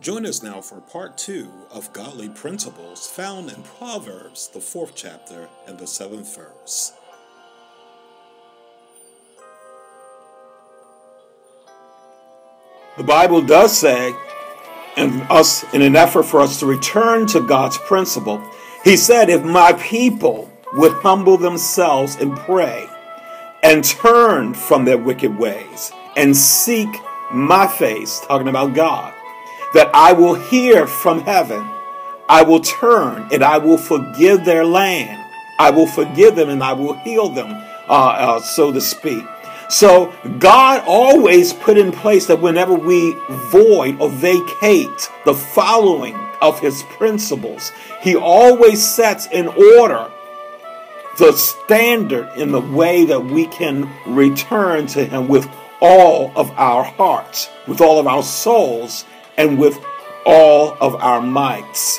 Join us now for part 2 of Godly Principles found in Proverbs, the 4th chapter and the 7th verse. The Bible does say, in an effort for us to return to God's principle, He said, if my people would humble themselves and pray and turn from their wicked ways and seek my face, talking about God, that I will hear from heaven, I will turn and I will forgive their land. I will forgive them and I will heal them, so to speak. So God always put in place that whenever we void or vacate the following of His principles, He always sets in order the standard in the way that we can return to Him with all of our hearts, with all of our souls, and with all of our mights.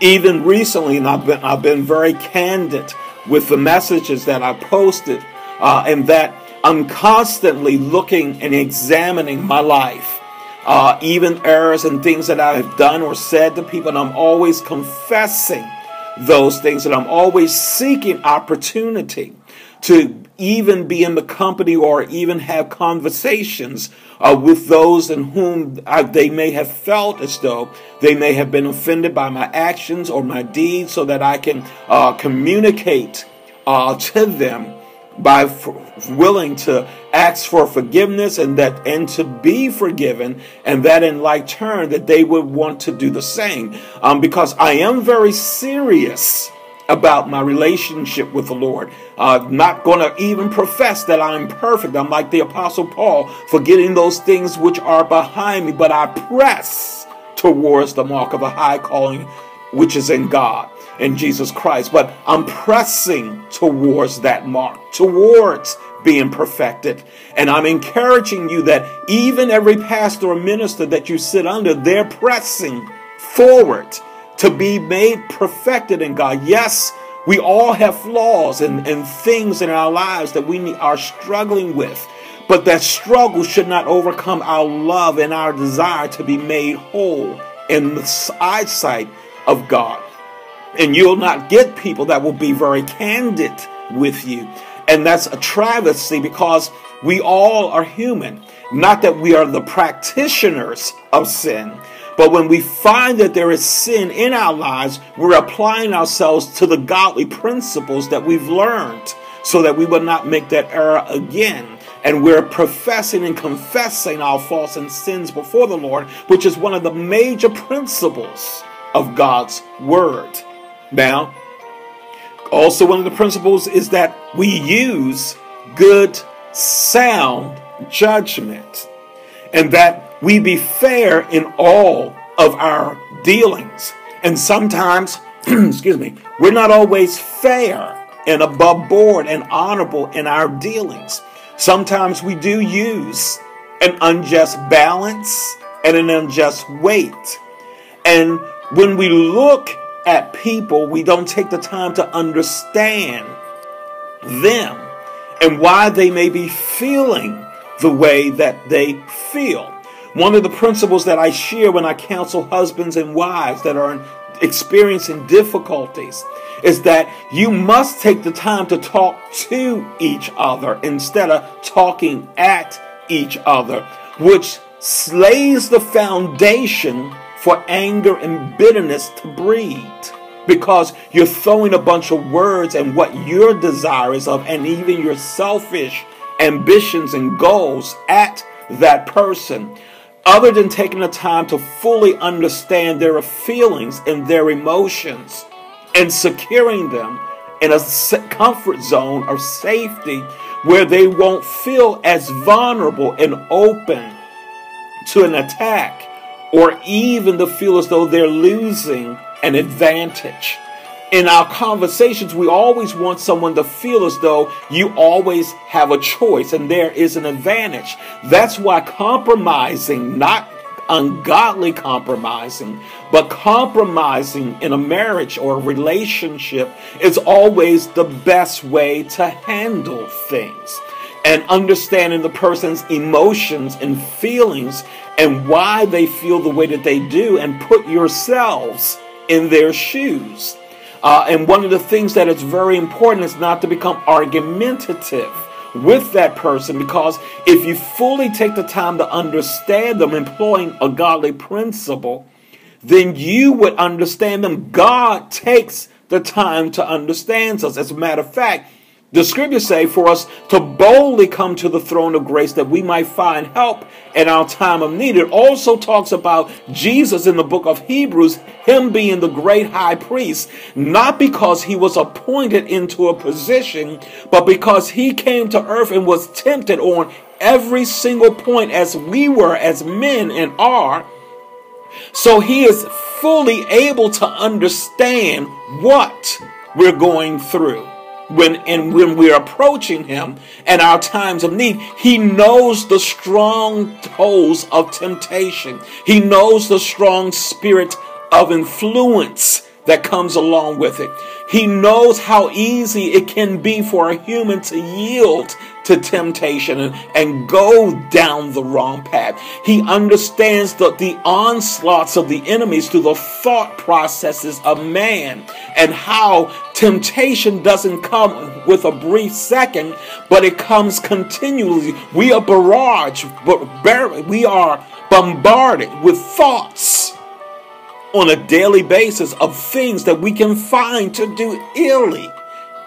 Even recently, and I've been very candid with the messages that I posted, and that I'm constantly looking and examining my life, even errors and things that I have done or said to people, and I'm always confessing those things, and I'm always seeking opportunity to even be in the company or even have conversations with those in whom they may have felt as though they may have been offended by my actions or my deeds, so that I can communicate to them by willing to ask for forgiveness and to be forgiven, and that in like turn that they would want to do the same, because I am very serious about my relationship with the Lord. I'm not going to even profess that I'm perfect. I'm like the Apostle Paul, forgetting those things which are behind me, but I press towards the mark of a high calling which is in God, in Jesus Christ. But I'm pressing towards that mark, towards being perfected. And I'm encouraging you that even every pastor or minister that you sit under, they're pressing forward to be made perfected in God. Yes, we all have flaws and things in our lives that we are struggling with, but that struggle should not overcome our love and our desire to be made whole in the eyesight of God. And you'll not get people that will be very candid with you. And that's a travesty, because we all are human. Not that we are the practitioners of sin, but when we find that there is sin in our lives, we're applying ourselves to the godly principles that we've learned so that we will not make that error again. And we're professing and confessing our faults and sins before the Lord, which is one of the major principles of God's word. Now, also one of the principles is that we use good, sound judgment, and that we be fair in all of our dealings. And sometimes, excuse me, we're not always fair and above board and honorable in our dealings. Sometimes we do use an unjust balance and an unjust weight. And when we look at people, we don't take the time to understand them and why they may be feeling the way that they feel. One of the principles that I share when I counsel husbands and wives that are experiencing difficulties is that you must take the time to talk to each other instead of talking at each other, which lays the foundation for anger and bitterness to breed, because you're throwing a bunch of words and what your desire is of, and even your selfish ambitions and goals at that person, other than taking the time to fully understand their feelings and their emotions and securing them in a comfort zone of safety where they won't feel as vulnerable and open to an attack, or even to feel as though they're losing an advantage. In our conversations, we always want someone to feel as though you always have a choice and there is an advantage. That's why compromising, not ungodly compromising, but compromising in a marriage or a relationship is always the best way to handle things. And understanding the person's emotions and feelings and why they feel the way that they do, and put yourselves in their shoes. And one of the things that is very important is not to become argumentative with that person, because if you fully take the time to understand them, employing a godly principle, then you would understand them. God takes the time to understand us. As a matter of fact, the scriptures say for us to boldly come to the throne of grace that we might find help in our time of need. It also talks about Jesus in the book of Hebrews, him being the great high priest, not because he was appointed into a position, but because he came to earth and was tempted on every single point as we were, as men and are. So he is fully able to understand what we're going through. When we're approaching him in our times of need, he knows the strongholds of temptation. He knows the strong spirit of influence that comes along with it. He knows how easy it can be for a human to yield to temptation and go down the wrong path. He understands the onslaughts of the enemies through the thought processes of man, and how temptation doesn't come with a brief second, but it comes continually. We are bombarded with thoughts on a daily basis of things that we can find to do illy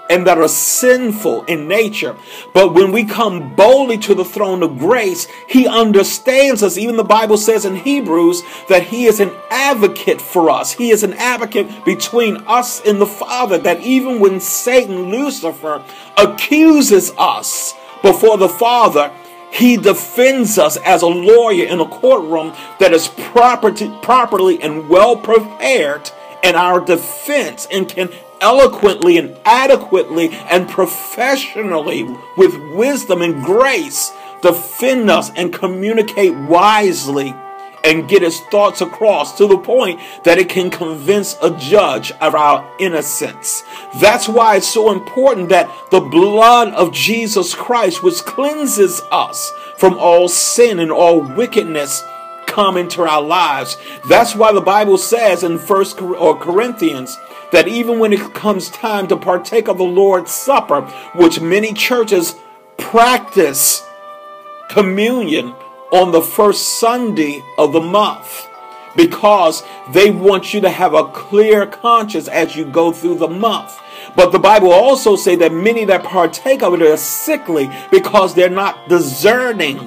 and that are sinful in nature. But when we come boldly to the throne of grace, he understands us. Even the Bible says in Hebrews that he is an advocate for us. He is an advocate between us and the Father, that even when Satan, Lucifer, accuses us before the Father, he defends us as a lawyer in a courtroom that is properly and well prepared in our defense, and can eloquently and adequately and professionally, with wisdom and grace, defend us and communicate wisely and get his thoughts across to the point that it can convince a judge of our innocence. That's why it's so important that the blood of Jesus Christ, which cleanses us from all sin and all wickedness, come into our lives. That's why the Bible says in 1 Corinthians that even when it comes time to partake of the Lord's Supper, which many churches practice communion on the first Sunday of the month, because they want you to have a clear conscience as you go through the month. But the Bible also says that many that partake of it are sickly, because they're not discerning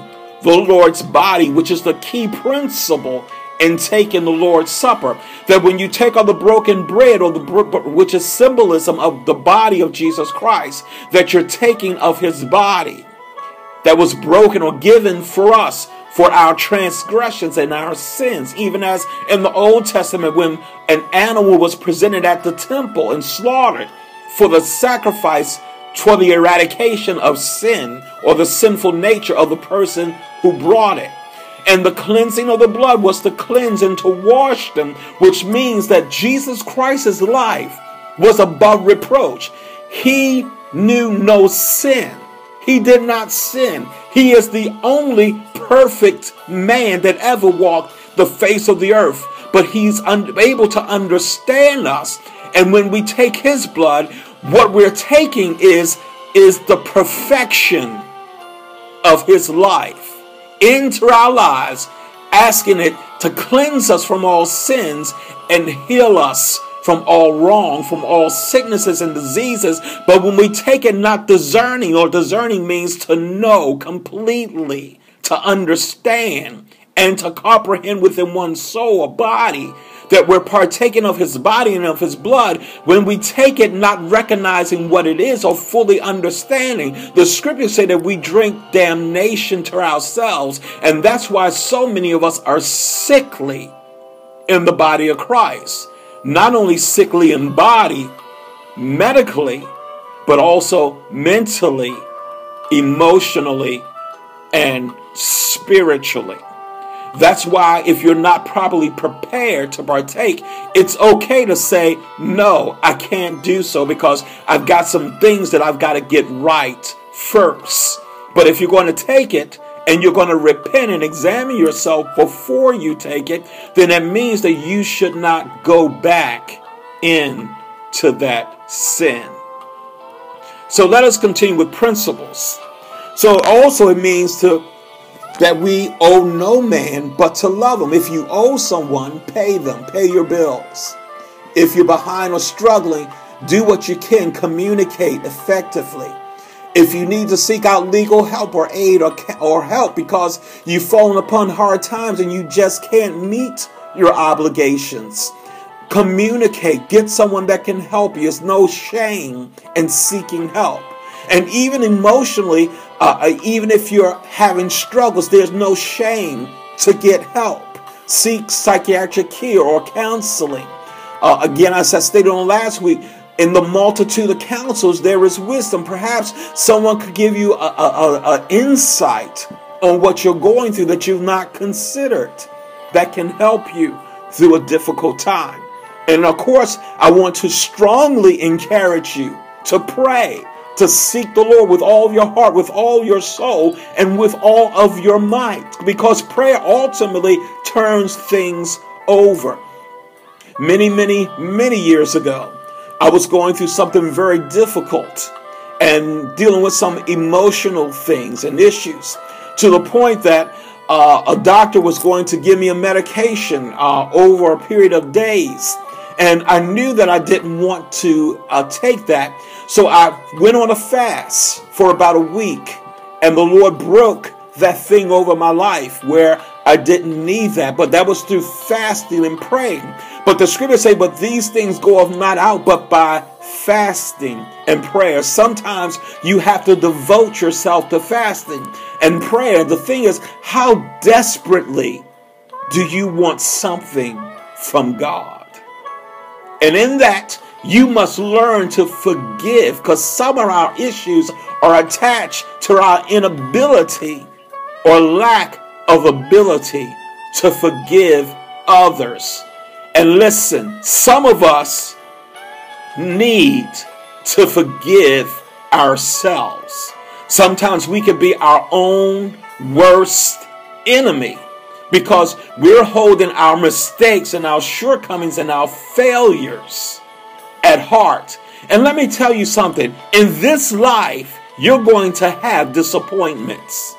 the Lord's body, which is the key principle in taking the Lord's Supper. That when you take of the broken bread, or which is symbolism of the body of Jesus Christ, that you're taking of his body that was broken or given for us for our transgressions and our sins. Even as in the Old Testament, when an animal was presented at the temple and slaughtered for the sacrifice for the eradication of sin, or the sinful nature of the person who brought it. And the cleansing of the blood was to cleanse and to wash them, which means that Jesus Christ's life was above reproach. He knew no sin. He did not sin. He is the only perfect man that ever walked the face of the earth. But he's unable to understand us. And when we take his blood, what we're taking is the perfection of his life into our lives, asking it to cleanse us from all sins and heal us from all wrong, from all sicknesses and diseases. But when we take it not discerning, or discerning means to know completely, to understand, and to comprehend within one's soul or body, that we're partaking of his body and of his blood, when we take it not recognizing what it is or fully understanding, the scriptures say that we drink damnation to ourselves. And that's why so many of us are sickly in the body of Christ. Not only sickly in body, medically, but also mentally, emotionally, and spiritually. That's why if you're not properly prepared to partake, it's okay to say, no, I can't do so, because I've got some things that I've got to get right first. But if you're going to take it and you're going to repent and examine yourself before you take it, then that means that you should not go back into that sin. So let us continue with principles. So also it means that we owe no man but to love him. If you owe someone, pay them. Pay your bills. If you're behind or struggling, do what you can. Communicate effectively. If you need to seek out legal help or aid or help because you've fallen upon hard times and you just can't meet your obligations, communicate. Get someone that can help you. There's no shame in seeking help. And even emotionally, even if you're having struggles, there's no shame to get help. Seek psychiatric care or counseling. Again, as I stated on last week, in the multitude of counsels, there is wisdom. Perhaps someone could give you an insight on what you're going through that you've not considered that can help you through a difficult time. And of course, I want to strongly encourage you to pray, to seek the Lord with all your heart, with all your soul, and with all of your might, because prayer ultimately turns things over. Many years ago, I was going through something very difficult and dealing with some emotional things and issues, to the point that a doctor was going to give me a medication over a period of days. And I knew that I didn't want to take that. So I went on a fast for about a week. And the Lord broke that thing over my life where I didn't need that. But that was through fasting and praying. But the scriptures say, but these things go of not out, but by fasting and prayer. Sometimes you have to devote yourself to fasting and prayer. The thing is, how desperately do you want something from God? And in that, you must learn to forgive, because some of our issues are attached to our inability or lack of ability to forgive others. And listen, some of us need to forgive ourselves. Sometimes we can be our own worst enemy, because we're holding our mistakes and our shortcomings and our failures at heart. And let me tell you something. In this life, you're going to have disappointments.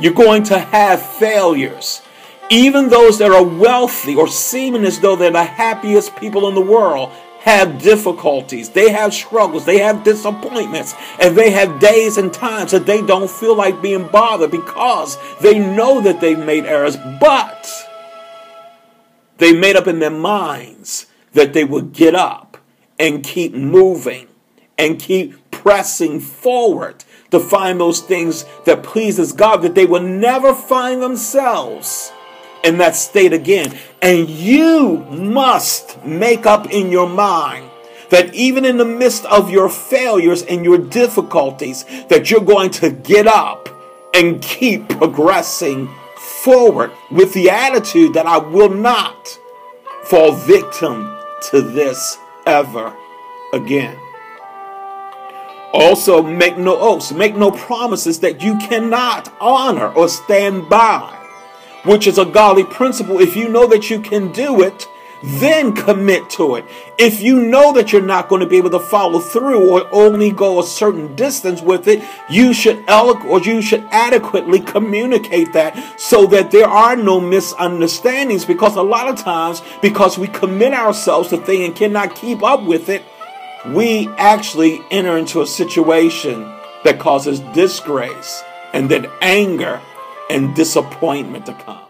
You're going to have failures. Even those that are wealthy or seeming as though they're the happiest people in the world have difficulties. They have struggles. They have disappointments. And they have days and times that they don't feel like being bothered, because they know that they've made errors, but they made up in their minds that they would get up and keep moving and keep pressing forward to find those things that pleases God, that they will never find themselves in that state again. And you must make up in your mind that even in the midst of your failures and your difficulties, that you're going to get up and keep progressing forward with the attitude that I will not fall victim to this ever again. Also, make no oaths, make no promises that you cannot honor or stand by, which is a godly principle. If you know that you can do it, then commit to it. If you know that you're not going to be able to follow through or only go a certain distance with it, you should adequately communicate that, so that there are no misunderstandings. Because a lot of times, because we commit ourselves to things and cannot keep up with it, we actually enter into a situation that causes disgrace and then anger and disappointment to come.